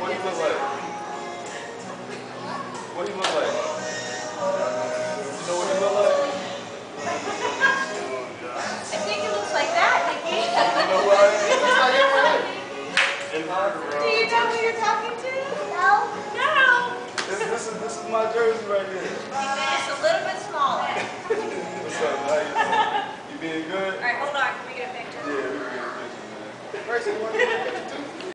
What do you look like? What do you look like? You know what you look like? I think it looks like that, Nikki. You know what? It looks like it right. Do you know who you're talking to? No. No. This is my jersey right here. It's a little bit smaller. What's up? How you doing? You being good? All right, hold on. Can we get a picture? Yeah, we can get a picture, man. First, you want to get a picture?